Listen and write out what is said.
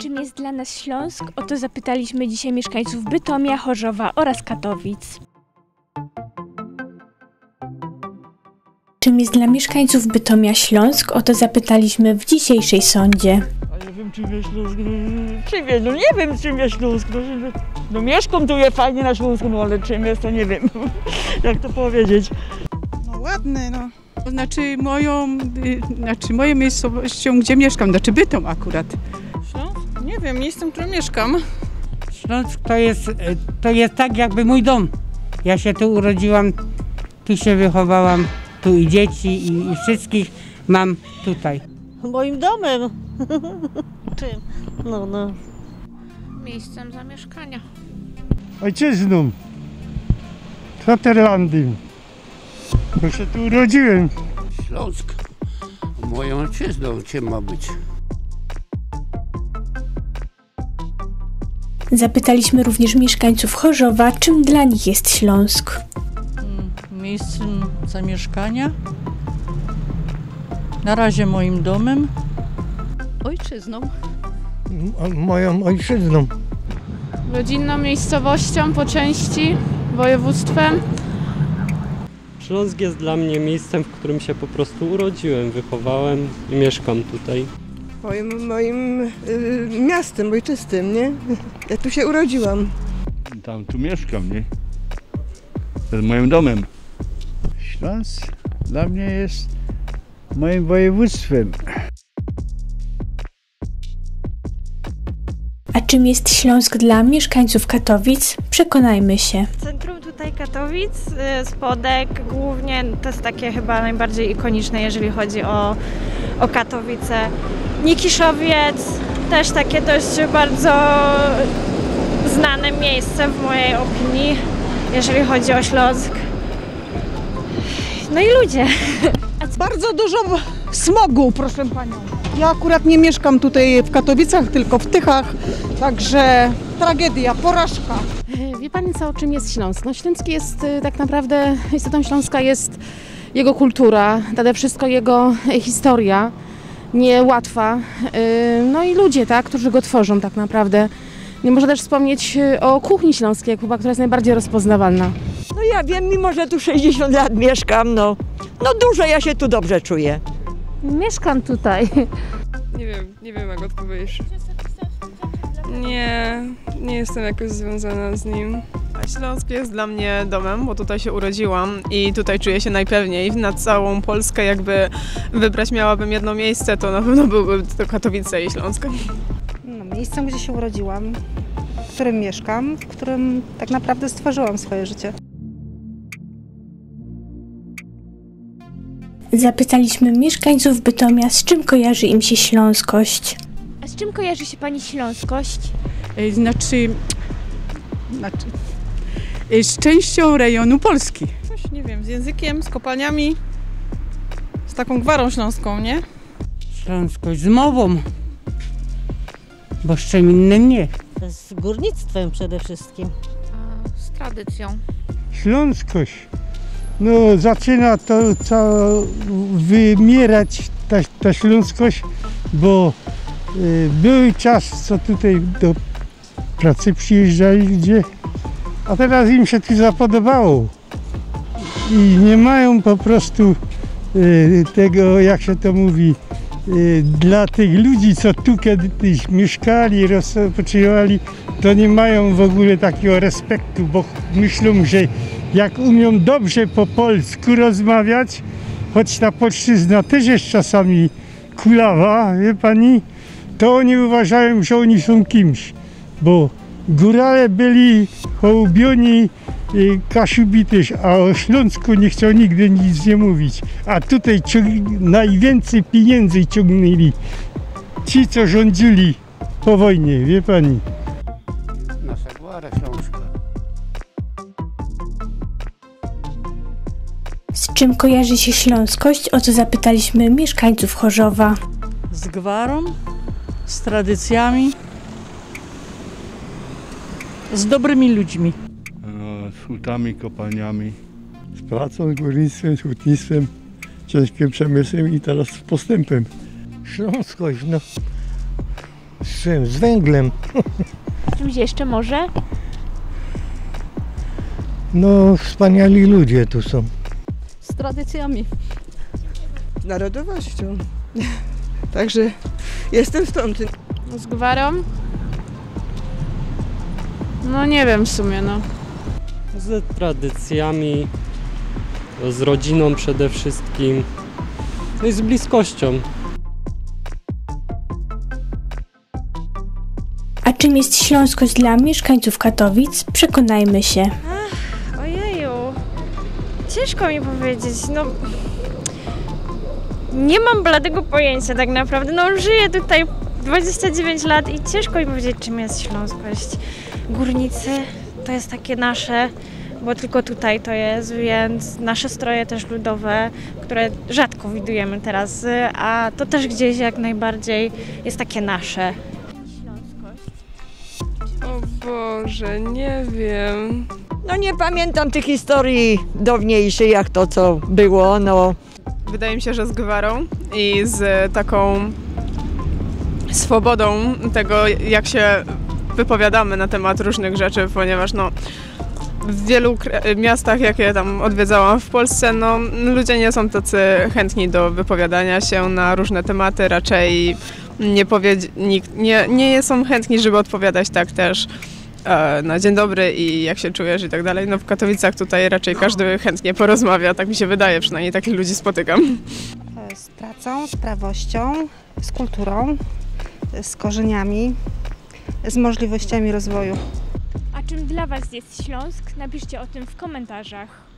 Czym jest dla nas Śląsk? O to zapytaliśmy dzisiaj mieszkańców Bytomia, Chorzowa oraz Katowic. Czym jest dla mieszkańców Bytomia Śląsk? O to zapytaliśmy w dzisiejszej sondzie. A nie wiem, czym jest Śląsk. No nie wiem, czym jest Śląsk. No mieszkam tu je fajnie na Śląsku, no ale czym jest, to nie wiem. Jak to powiedzieć? No ładny, no. Znaczy moją miejscowością, gdzie mieszkam, znaczy Bytom akurat. Śląsk? Nie wiem, miejscem, w którym mieszkam. Śląsk to jest tak jakby mój dom. Ja się tu urodziłam, tu się wychowałam, tu i dzieci i wszystkich mam tutaj. Moim domem? Czym? No. Miejscem zamieszkania. Ojczyzną. Vaterlandem. Bo się tu urodziłem. Śląsk moją ojczyzną, czym ma być? Zapytaliśmy również mieszkańców Chorzowa, czym dla nich jest Śląsk. Miejscem zamieszkania, na razie moim domem. Ojczyzną. Moją ojczyzną. Rodzinną miejscowością, po części województwem. Śląsk jest dla mnie miejscem, w którym się po prostu urodziłem, wychowałem i mieszkam tutaj. Moim miastem ojczystym, nie? Ja tu się urodziłam. Tam tu mieszkam, nie? To jest moim domem. Śląsk dla mnie jest moim województwem. A czym jest Śląsk dla mieszkańców Katowic? Przekonajmy się. Centrum tutaj Katowic, Spodek głównie, to jest takie chyba najbardziej ikoniczne, jeżeli chodzi o Katowice. Nikiszowiec, też takie dość bardzo znane miejsce w mojej opinii, jeżeli chodzi o Śląsk. No i ludzie. Bardzo dużo smogu, proszę panią. Ja akurat nie mieszkam tutaj w Katowicach, tylko w Tychach, także tragedia, porażka. Wie pani co, o czym jest Śląsk? No Śląski jest tak naprawdę, istotą Śląska jest jego kultura, nade wszystko jego historia, niełatwa, no i ludzie, tak, którzy go tworzą tak naprawdę. Nie można też wspomnieć o kuchni śląskiej, chyba, która jest najbardziej rozpoznawalna. No ja wiem, mimo że tu 60 lat mieszkam, no dużo, ja się tu dobrze czuję. Mieszkam tutaj. Nie wiem jak odpowiedzieć. Nie jestem jakoś związana z nim. Śląsk jest dla mnie domem, bo tutaj się urodziłam i tutaj czuję się najpewniej. Na całą Polskę jakby wybrać miałabym jedno miejsce, to na pewno byłyby to Katowice i Śląsk. Miejscem, gdzie się urodziłam, w którym mieszkam, w którym tak naprawdę stworzyłam swoje życie. Zapytaliśmy mieszkańców Bytomia, z czym kojarzy im się śląskość. A z czym kojarzy się pani śląskość? Znaczy z częścią rejonu Polski. Coś, nie wiem, z językiem, z kopalniami, z taką gwarą śląską, nie? Śląskość z mową. Bo z czym innym nie. Z górnictwem przede wszystkim. Z tradycją. Śląskość. No zaczyna to wymierać ta śląskość, bo był czas, co tutaj do pracy przyjeżdżali ludzie, a teraz im się tu zapodobało. I nie mają po prostu tego, jak się to mówi, dla tych ludzi, co tu kiedyś mieszkali, rozpoczynali, to nie mają w ogóle takiego respektu, bo myślą, że jak umią dobrze po polsku rozmawiać, choć ta polszczyzna też jest czasami kulawa, wie pani, to oni uważają, że oni są kimś, bo górale byli hołubioni, Kaszubi też, a o Śląsku nie chciał nigdy nic nie mówić. A tutaj najwięcej pieniędzy ciągnęli ci, co rządzili po wojnie, wie pani. Nasza głara śląska. Z czym kojarzy się śląskość? O co zapytaliśmy mieszkańców Chorzowa. Z gwarą, z tradycjami, z dobrymi ludźmi. Z hutami, kopalniami. Z pracą, z górnictwem, z hutnictwem, ciężkim przemysłem i teraz z postępem. Śląskość, no. Z czym? Z węglem. Z czymś jeszcze może? No, wspaniali ludzie tu są. Z tradycjami. Z narodowością. Także jestem stąd. Z gwarą? No nie wiem w sumie, no. Z tradycjami, z rodziną przede wszystkim, no i z bliskością. A czym jest śląskość dla mieszkańców Katowic? Przekonajmy się. Ach, ojeju, ciężko mi powiedzieć, no... Nie mam bladego pojęcia tak naprawdę, no żyję tutaj 29 lat i ciężko mi powiedzieć, czym jest śląskość. Górnicy to jest takie nasze, bo tylko tutaj to jest, więc nasze stroje też ludowe, które rzadko widujemy teraz, a to też gdzieś jak najbardziej jest takie nasze. O Boże, nie wiem. No nie pamiętam tych historii dawniejszych, jak to co było, no. Wydaje mi się, że z gwarą i z taką swobodą tego, jak się wypowiadamy na temat różnych rzeczy, ponieważ no, w wielu miastach, jakie tam odwiedzałam w Polsce, no, ludzie nie są tacy chętni do wypowiadania się na różne tematy, raczej nie są chętni, żeby odpowiadać tak też na dzień dobry i jak się czujesz i tak dalej. No w Katowicach tutaj raczej każdy chętnie porozmawia, tak mi się wydaje, przynajmniej takich ludzi spotykam. Z pracą, z prawością, z kulturą, z korzeniami, z możliwościami rozwoju. A czym dla Was jest Śląsk? Napiszcie o tym w komentarzach.